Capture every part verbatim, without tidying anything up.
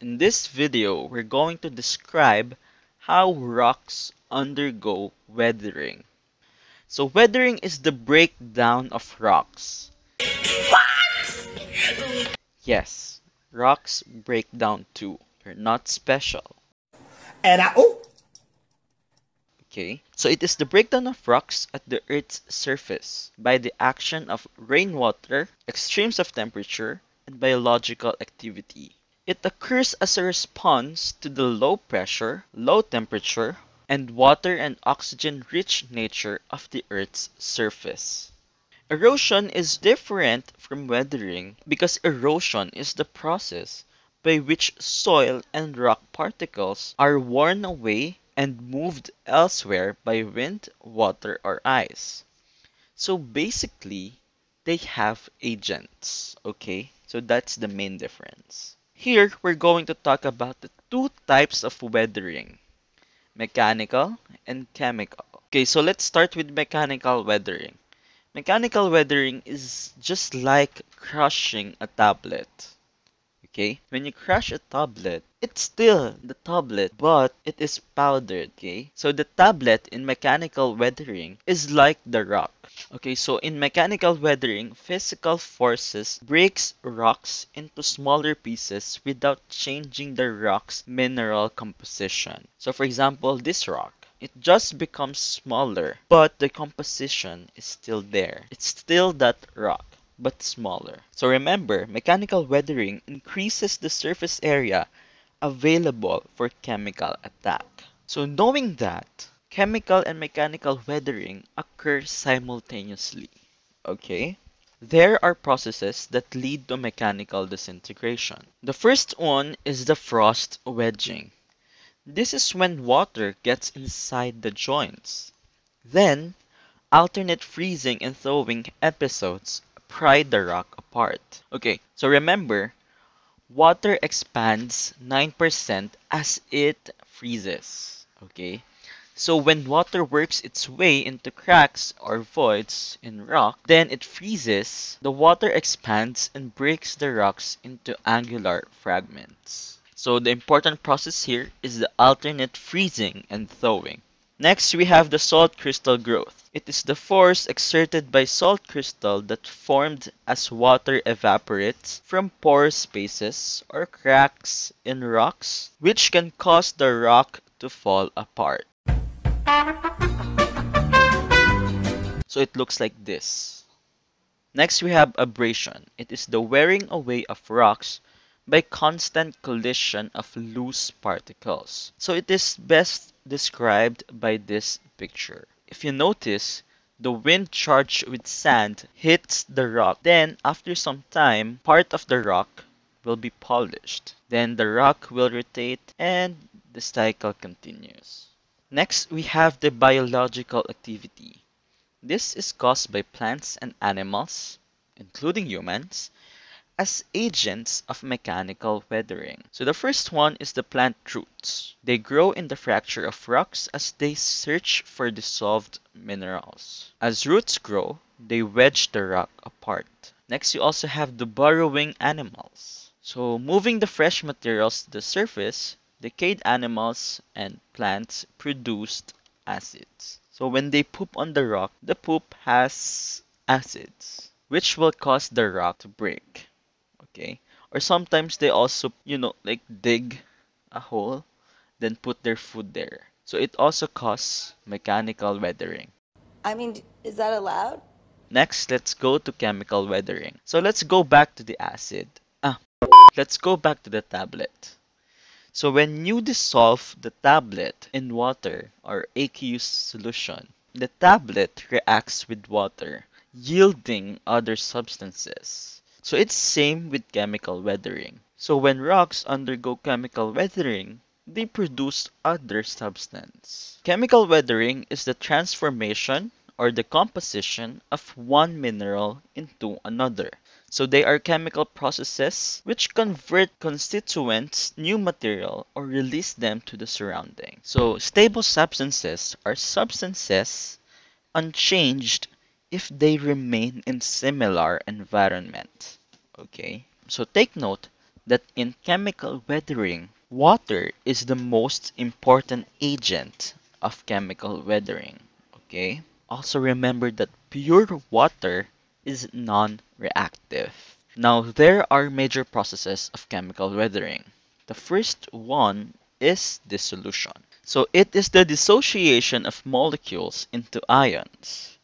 In this video, we're going to describe how rocks undergo weathering. So weathering is the breakdown of rocks. What? Yes, rocks break down too. They're not special. And I, oh. Okay, so it is the breakdown of rocks at the Earth's surface by the action of rainwater, extremes of temperature, and biological activity. It occurs as a response to the low pressure, low temperature, and water and oxygen-rich nature of the Earth's surface. Erosion is different from weathering because erosion is the process by which soil and rock particles are worn away and moved elsewhere by wind, water, or ice. So basically, they have agents, okay? So that's the main difference. Here, we're going to talk about the two types of weathering, mechanical and chemical. Okay, so let's start with mechanical weathering. Mechanical weathering is just like crushing a tablet. Okay, when you crush a tablet, it's still the tablet, but it is powdered, okay? So the tablet in mechanical weathering is like the rock. Okay, so in mechanical weathering, physical forces breaks rocks into smaller pieces without changing the rock's mineral composition. So for example, this rock, it just becomes smaller, but the composition is still there. It's still that rock, but smaller. So remember, mechanical weathering increases the surface area available for chemical attack. So knowing that, chemical and mechanical weathering occur simultaneously, okay? There are processes that lead to mechanical disintegration. The first one is the frost wedging. This is when water gets inside the joints. Then, alternate freezing and thawing episodes pry the rock apart. Okay, so remember, water expands nine percent as it freezes, okay? So when water works its way into cracks or voids in rock, then it freezes, the water expands and breaks the rocks into angular fragments. So the important process here is the alternate freezing and thawing. Next, we have the salt crystal growth. It is the force exerted by salt crystal that formed as water evaporates from pore spaces or cracks in rocks, which can cause the rock to fall apart. So it looks like this. Next, we have abrasion. It is the wearing away of rocks by constant collision of loose particles. So it is best described by this picture. If you notice, the wind charged with sand hits the rock. Then, after some time, part of the rock will be polished. Then the rock will rotate and the cycle continues. Next, we have the biological activity. This is caused by plants and animals, including humans, as agents of mechanical weathering. So the first one is the plant roots. They grow in the fracture of rocks as they search for dissolved minerals. As roots grow, they wedge the rock apart. Next, you also have the burrowing animals. So moving the fresh materials to the surface, decayed animals and plants produced acids. So when they poop on the rock, the poop has acids, which will cause the rock to break. Okay? Or sometimes they also, you know, like dig a hole, then put their food there. So it also causes mechanical weathering. I mean, is that allowed? Next, let's go to chemical weathering. So let's go back to the acid. Ah, let's go back to the tablet. So when you dissolve the tablet in water or aqueous solution, the tablet reacts with water, yielding other substances. So it's same with chemical weathering. So when rocks undergo chemical weathering, they produce other substance. Chemical weathering is the transformation or the composition of one mineral into another. So they are chemical processes which convert constituents, new material, or release them to the surrounding. So stable substances are substances unchanged if they remain in similar environment. Okay, so take note that in chemical weathering, water is the most important agent of chemical weathering, okay? Also remember that pure water is non-reactive. Now, there are major processes of chemical weathering. The first one is dissolution. So it is the dissociation of molecules into ions.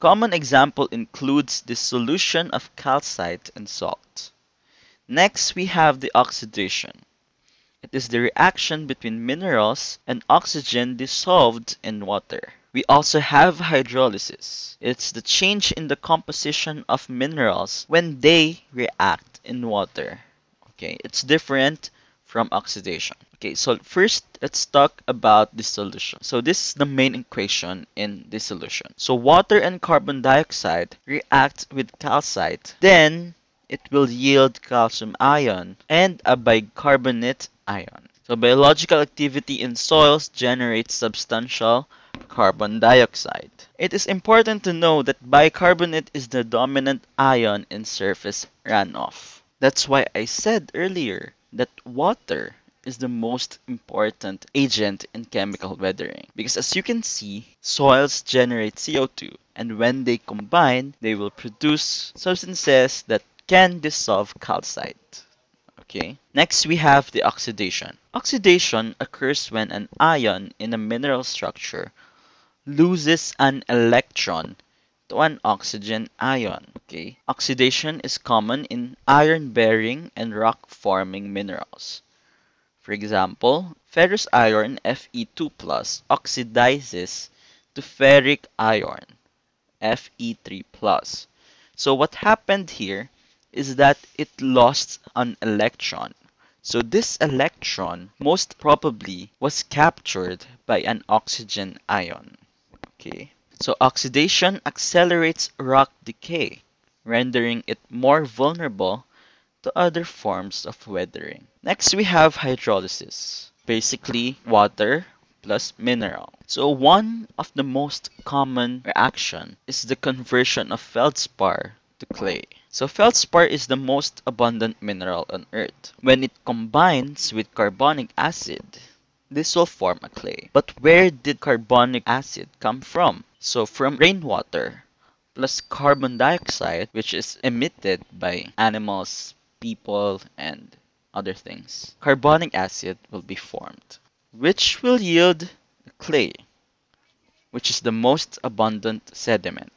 Common example includes dissolution of calcite and salt. Next, we have the oxidation. It is the reaction between minerals and oxygen dissolved in water. We also have hydrolysis. It's the change in the composition of minerals when they react in water. Okay, it's different from oxidation. Okay, so first let's talk about dissolution. So this is the main equation in dissolution. So water and carbon dioxide react with calcite, then it will yield calcium ion and a bicarbonate ion. So biological activity in soils generates substantial carbon dioxide. It is important to know that bicarbonate is the dominant ion in surface runoff. That's why I said earlier that water is the most important agent in chemical weathering, because as you can see, soils generate C O two, and when they combine, they will produce substances that can dissolve calcite. Okay, next we have the oxidation. Oxidation occurs when an ion in a mineral structure loses an electron to an oxygen ion. Okay, oxidation is common in iron-bearing and rock-forming minerals. For example, ferrous iron F E two plus oxidizes to ferric iron F E three plus. So what happened here is that it lost an electron. So this electron most probably was captured by an oxygen ion. Okay. So oxidation accelerates rock decay, rendering it more vulnerable to other forms of weathering. Next, we have hydrolysis, basically water plus mineral. So one of the most common reaction is the conversion of feldspar to clay. So feldspar is the most abundant mineral on Earth. When it combines with carbonic acid, this will form a clay. But where did carbonic acid come from? So from rainwater plus carbon dioxide, which is emitted by animals, people, and other things. Carbonic acid will be formed, which will yield clay, which is the most abundant sediment.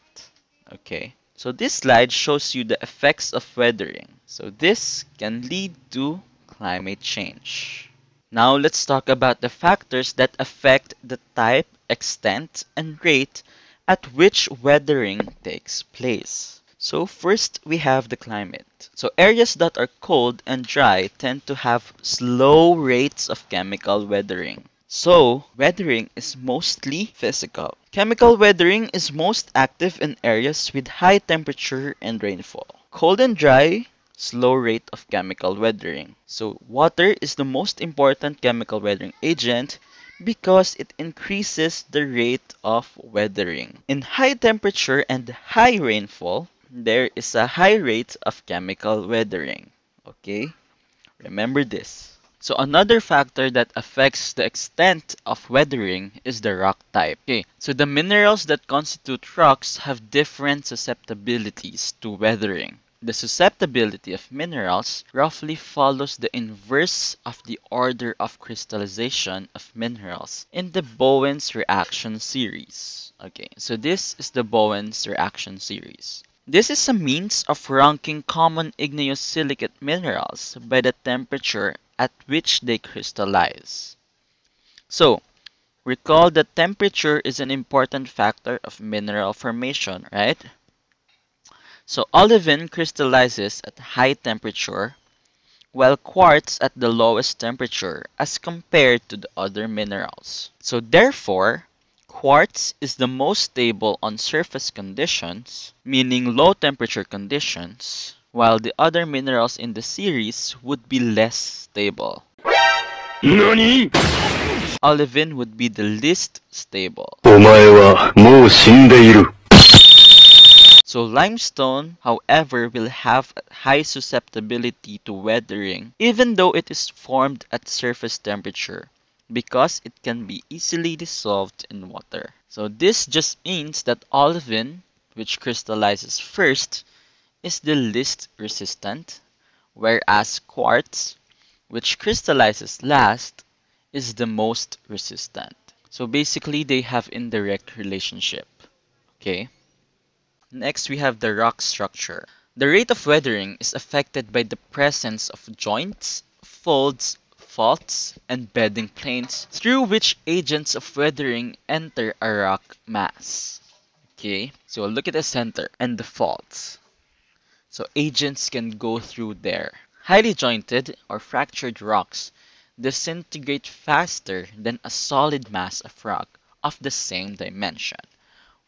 Okay, so this slide shows you the effects of weathering. So this can lead to climate change. Now let's talk about the factors that affect the type, extent, and rate at which weathering takes place. So first, we have the climate. So areas that are cold and dry tend to have slow rates of chemical weathering. So weathering is mostly physical. Chemical weathering is most active in areas with high temperature and rainfall. Cold and dry, slow rate of chemical weathering. So water is the most important chemical weathering agent because it increases the rate of weathering. In high temperature and high rainfall, there is a high rate of chemical weathering. Okay? Remember this. So another factor that affects the extent of weathering is the rock type. Okay, so the minerals that constitute rocks have different susceptibilities to weathering. The susceptibility of minerals roughly follows the inverse of the order of crystallization of minerals in the Bowen's reaction series. Okay, so this is the Bowen's reaction series. This is a means of ranking common igneous silicate minerals by the temperature at which they crystallize. So, recall that temperature is an important factor of mineral formation, right? So, olivine crystallizes at high temperature, while quartz at the lowest temperature as compared to the other minerals. So, therefore, quartz is the most stable on surface conditions, meaning low temperature conditions, while the other minerals in the series would be less stable. NANI? Olivine would be the least stable. So limestone, however, will have a high susceptibility to weathering, even though it is formed at surface temperature, because it can be easily dissolved in water. So this just means that olivine, which crystallizes first, is the least resistant, whereas quartz, which crystallizes last, is the most resistant. So basically, they have indirect relationship. Okay. Next, we have the rock structure. The rate of weathering is affected by the presence of joints, folds, faults, and bedding planes through which agents of weathering enter a rock mass. Okay, so look at the center and the faults. So agents can go through there. Highly jointed or fractured rocks disintegrate faster than a solid mass of rock of the same dimension.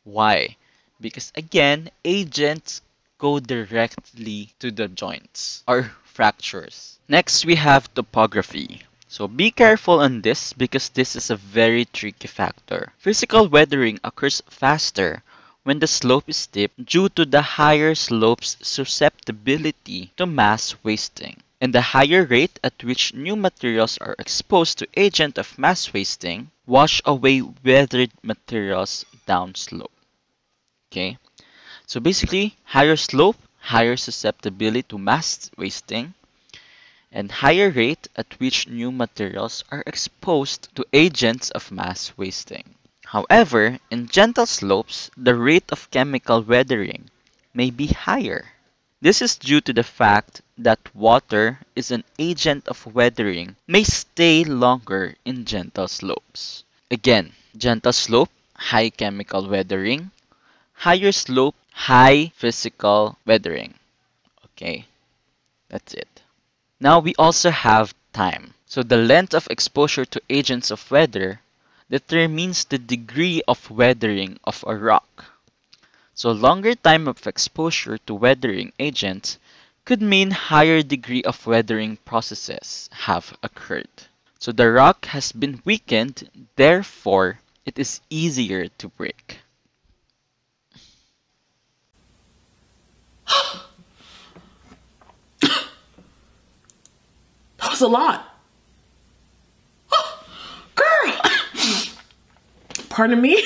Why? Because again, agents go directly to the joints or fractures. Next, we have topography. So be careful on this because this is a very tricky factor. Physical weathering occurs faster when the slope is steep due to the higher slope's susceptibility to mass wasting, and the higher rate at which new materials are exposed to agent of mass wasting wash away weathered materials downslope. Okay, so basically, higher slope, higher susceptibility to mass wasting, and higher rate at which new materials are exposed to agents of mass wasting. However, in gentle slopes, the rate of chemical weathering may be higher. This is due to the fact that water is an agent of weathering, may stay longer in gentle slopes. Again, gentle slope, high chemical weathering, higher slope, high physical weathering. Okay, that's it. Now we also have time. So the length of exposure to agents of weather determines the degree of weathering of a rock. So longer time of exposure to weathering agents could mean higher degree of weathering processes have occurred. So the rock has been weakened, therefore it is easier to break. That was a lot. Girl! Pardon me?